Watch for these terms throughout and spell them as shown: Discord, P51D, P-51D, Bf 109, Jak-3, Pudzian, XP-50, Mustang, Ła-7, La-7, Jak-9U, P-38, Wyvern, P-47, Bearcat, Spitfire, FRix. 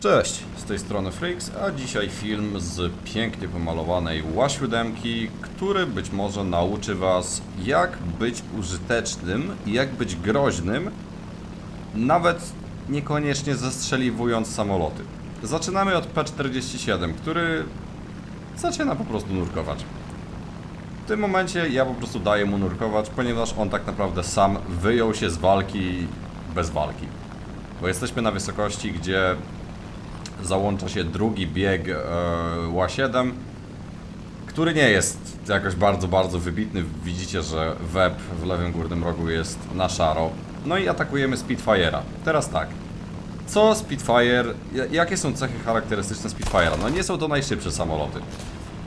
Cześć, z tej strony FRix, a dzisiaj film z pięknie pomalowanej ła-7, który być może nauczy Was, jak być użytecznym i jak być groźnym, nawet niekoniecznie zestrzeliwując samoloty. Zaczynamy od P-47, który zaczyna po prostu nurkować. W tym momencie ja po prostu daję mu nurkować, ponieważ on tak naprawdę sam wyjął się z walki bez walki. Bo jesteśmy na wysokości, gdzie załącza się drugi bieg Ła-7, który nie jest jakoś bardzo wybitny. Widzicie, że web w lewym górnym rogu jest na szaro. No i atakujemy Spitfire'a. Teraz tak. Co Spitfire... Jakie są cechy charakterystyczne Spitfire'a? No nie są to najszybsze samoloty.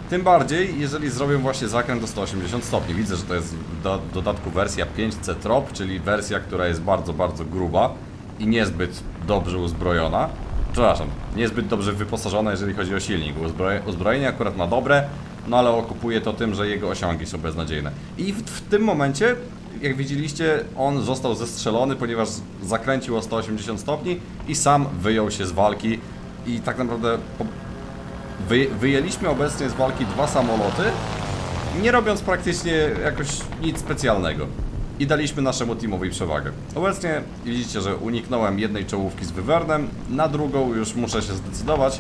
Tym bardziej, jeżeli zrobię właśnie zakręt do 180 stopni. Widzę, że to jest w dodatku wersja 5C Trop, czyli wersja, która jest bardzo gruba i niezbyt dobrze uzbrojona. Przepraszam, niezbyt dobrze wyposażona, jeżeli chodzi o silnik. Uzbrojenie akurat ma dobre, no ale okupuje to tym, że jego osiągi są beznadziejne. I w tym momencie, jak widzieliście, on został zestrzelony, ponieważ zakręcił o 180 stopni i sam wyjął się z walki. I tak naprawdę... Wyjęliśmy obecnie z walki dwa samoloty, nie robiąc praktycznie jakoś nic specjalnego. I daliśmy naszemu teamowi przewagę. Obecnie widzicie, że uniknąłem jednej czołówki z Wyvernem, na drugą już muszę się zdecydować,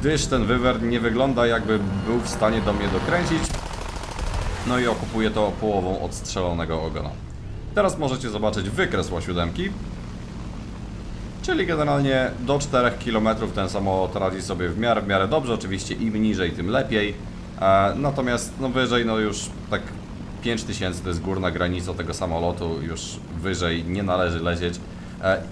gdyż ten Wyvern nie wygląda, jakby był w stanie do mnie dokręcić. No i okupuje to połową odstrzelonego ogona. Teraz możecie zobaczyć wykres Ła-7. Czyli generalnie do 4 km ten samolot radzi sobie w miarę dobrze, oczywiście im niżej, tym lepiej. Natomiast no wyżej, no już tak 5000 to jest górna granica tego samolotu, już wyżej nie należy lecieć.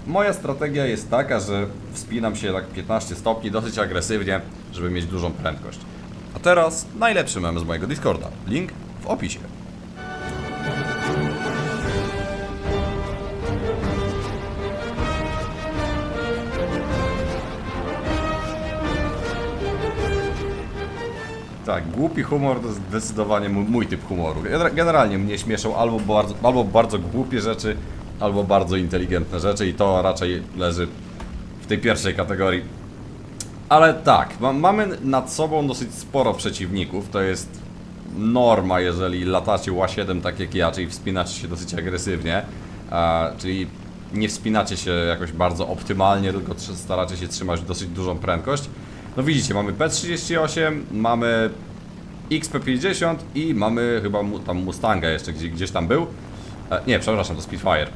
Moja strategia jest taka, że wspinam się tak 15 stopni dosyć agresywnie, żeby mieć dużą prędkość. A teraz najlepszy mem z mojego Discorda, link w opisie. Tak, głupi humor to jest zdecydowanie mój typ humoru. Generalnie mnie śmieszą albo bardzo głupie rzeczy, albo bardzo inteligentne rzeczy i to raczej leży w tej pierwszej kategorii. Ale tak, mamy nad sobą dosyć sporo przeciwników, to jest norma, jeżeli latacie Ła-7 tak jak ja, czyli wspinacie się dosyć agresywnie, czyli nie wspinacie się jakoś bardzo optymalnie, tylko staracie się trzymać dosyć dużą prędkość. No widzicie, mamy P-38, mamy XP-50 i mamy chyba tam Mustanga jeszcze, gdzieś tam był. Nie, przepraszam, to Spitfire.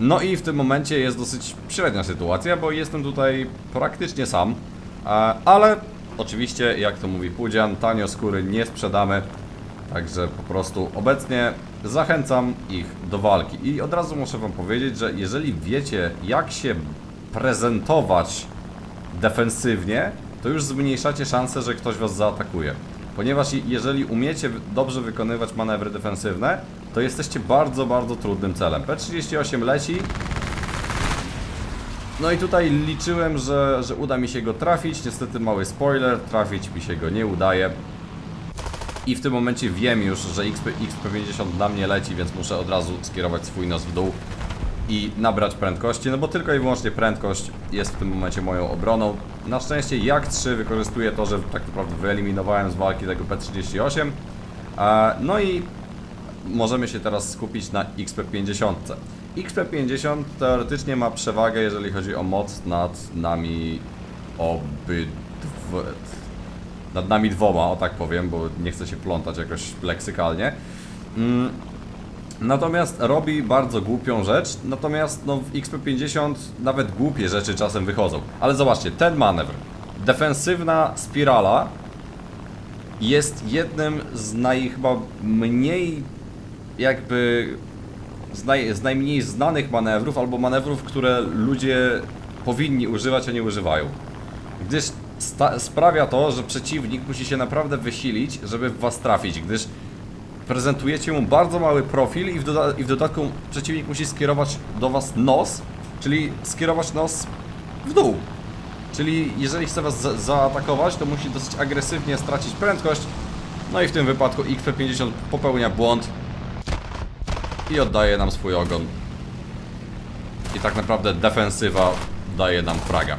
No i w tym momencie jest dosyć średnia sytuacja, bo jestem tutaj praktycznie sam. Ale oczywiście, jak to mówi Pudzian, tanio skóry nie sprzedamy. Także po prostu obecnie zachęcam ich do walki. I od razu muszę Wam powiedzieć, że jeżeli wiecie, jak się prezentować defensywnie, to już zmniejszacie szansę, że ktoś Was zaatakuje. Ponieważ jeżeli umiecie dobrze wykonywać manewry defensywne, to jesteście bardzo trudnym celem. P-38 leci. No i tutaj liczyłem, że uda mi się go trafić. Niestety mały spoiler, trafić mi się go nie udaje. I w tym momencie wiem już, że XP-50 na mnie leci, więc muszę od razu skierować swój nos w dół i nabrać prędkości, no bo tylko i wyłącznie prędkość jest w tym momencie moją obroną. Na szczęście Jak-3 wykorzystuje to, że tak naprawdę wyeliminowałem z walki tego P-38. No i możemy się teraz skupić na XP-50. XP-50 teoretycznie ma przewagę, jeżeli chodzi o moc nad nami dwoma, o tak powiem, bo nie chcę się plątać jakoś leksykalnie. Natomiast robi bardzo głupią rzecz, natomiast no, w XP-50 nawet głupie rzeczy czasem wychodzą. Ale zobaczcie, ten manewr, defensywna spirala, jest jednym z najmniej znanych manewrów, albo manewrów, które ludzie powinni używać, a nie używają. Gdyż sprawia to, że przeciwnik musi się naprawdę wysilić, żeby w Was trafić, gdyż prezentujecie mu bardzo mały profil i w dodatku przeciwnik musi skierować do Was nos, czyli skierować nos w dół. Czyli jeżeli chce Was zaatakować, to musi dosyć agresywnie stracić prędkość. No i w tym wypadku XP-50 popełnia błąd i oddaje nam swój ogon. I tak naprawdę defensywa daje nam fraga.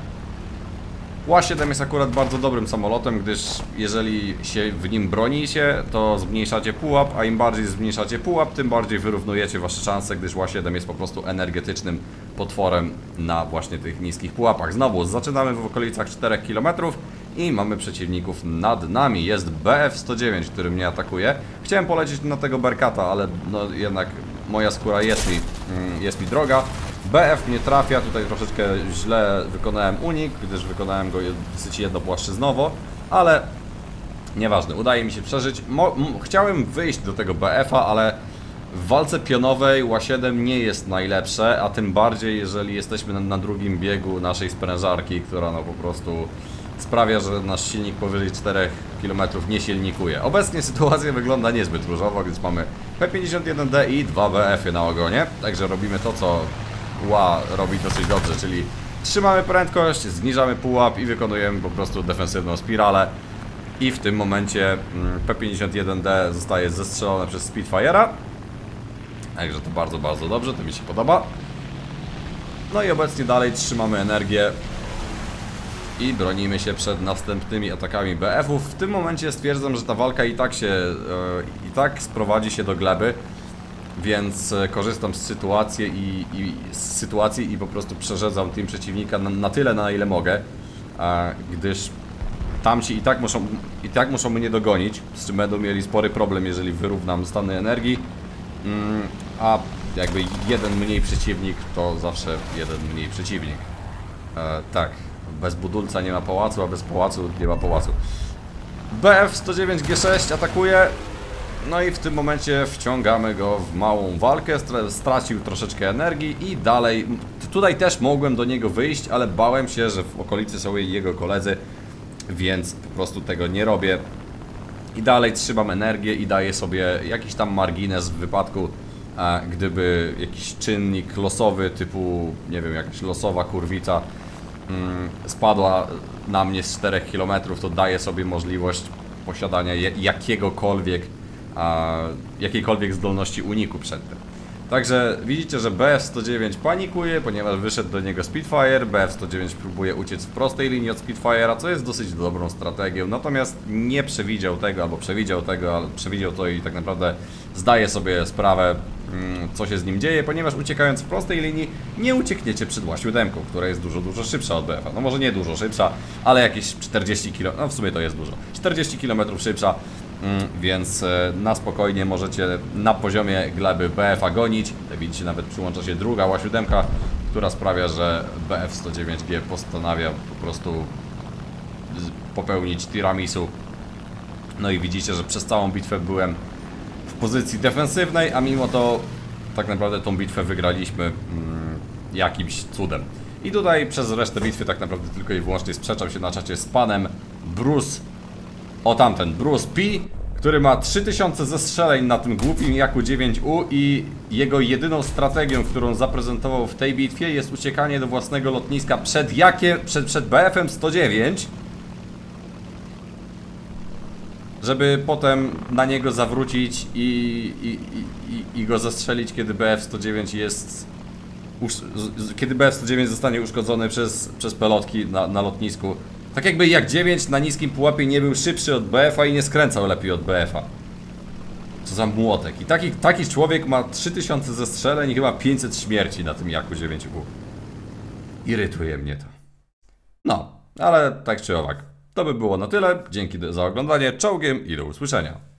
La-7 jest akurat bardzo dobrym samolotem, gdyż jeżeli się w nim bronicie, to zmniejszacie pułap, a im bardziej zmniejszacie pułap, tym bardziej wyrównujecie wasze szanse, gdyż La-7 jest po prostu energetycznym potworem na właśnie tych niskich pułapach. Znowu, zaczynamy w okolicach 4 km i mamy przeciwników nad nami. Jest Bf 109, który mnie atakuje. Chciałem polecieć na tego Bearcata, ale no jednak moja skóra jest mi droga. BF nie trafia, tutaj troszeczkę źle wykonałem unik, gdyż wykonałem go dosyć jednopłaszczyznowo, ale nieważne, udaje mi się przeżyć. Chciałem wyjść do tego BF-a, ale w walce pionowej La-7 nie jest najlepsze, a tym bardziej jeżeli jesteśmy na drugim biegu naszej sprężarki, która no po prostu sprawia, że nasz silnik powyżej 4 km nie silnikuje. Obecnie sytuacja wygląda niezbyt różowo, gdyż mamy P51D i 2 BF-y na ogonie, także robimy to, co robi dosyć dobrze, czyli trzymamy prędkość, zniżamy pułap i wykonujemy po prostu defensywną spiralę. I w tym momencie P-51D zostaje zestrzelone przez Spitfire'a. Także to bardzo, bardzo dobrze, to mi się podoba. No i obecnie dalej trzymamy energię i bronimy się przed następnymi atakami BF-ów. W tym momencie stwierdzam, że ta walka i tak sprowadzi się do gleby. Więc korzystam z sytuacji i po prostu przerzedzam team przeciwnika na tyle, na ile mogę, gdyż tamci i tak muszą mnie dogonić, z czym będą mieli spory problem, jeżeli wyrównam stany energii, a jakby jeden mniej przeciwnik to zawsze jeden mniej przeciwnik. Tak, bez budulca nie ma pałacu, a bez pałacu nie ma pałacu. BF 109 G6 atakuje. No i w tym momencie wciągamy go w małą walkę, stracił troszeczkę energii i dalej, tutaj też mogłem do niego wyjść, ale bałem się, że w okolicy są jego koledzy, więc po prostu tego nie robię. I dalej trzymam energię i daję sobie jakiś tam margines w wypadku, gdyby jakiś czynnik losowy typu, nie wiem, jakaś losowa kurwica spadła na mnie z 4 km, to daję sobie możliwość posiadania jakiejkolwiek zdolności uniku przed tym. Także widzicie, że BF-109 panikuje, ponieważ wyszedł do niego Spitfire. BF-109 próbuje uciec w prostej linii od Spitfire'a, co jest dosyć dobrą strategią, natomiast nie przewidział tego, albo przewidział tego, ale przewidział to i tak naprawdę zdaje sobie sprawę, co się z nim dzieje, ponieważ uciekając w prostej linii nie uciekniecie przed La-7, która jest dużo, dużo szybsza od BF-a. No może nie dużo szybsza, ale jakieś 40 km, no w sumie to jest dużo, 40 km szybsza. Więc na spokojnie możecie na poziomie gleby BF-a gonić. Widzicie, nawet przyłącza się druga La-7, która sprawia, że BF-109G postanawia po prostu popełnić tiramisu. No i widzicie, że przez całą bitwę byłem w pozycji defensywnej, a mimo to tak naprawdę tą bitwę wygraliśmy jakimś cudem. I tutaj przez resztę bitwy tak naprawdę tylko i wyłącznie sprzeczał się na czacie z panem Bruce. O, tamten Bruce P, który ma 3000 zestrzeleń na tym głupim Jak-9U i jego jedyną strategią, którą zaprezentował w tej bitwie, jest uciekanie do własnego lotniska przed BF-em 109, żeby potem na niego zawrócić i go zestrzelić, kiedy BF-109 zostanie uszkodzony przez pelotki na lotnisku. Tak jakby Jak-9 na niskim pułapie nie był szybszy od BF-a i nie skręcał lepiej od BF-a. Co za młotek. I taki człowiek ma 3000 zestrzeleń i chyba 500 śmierci na tym Jak-9U. Irytuje mnie to. No, ale tak czy owak. To by było na tyle. Dzięki za oglądanie. Czołgiem i do usłyszenia.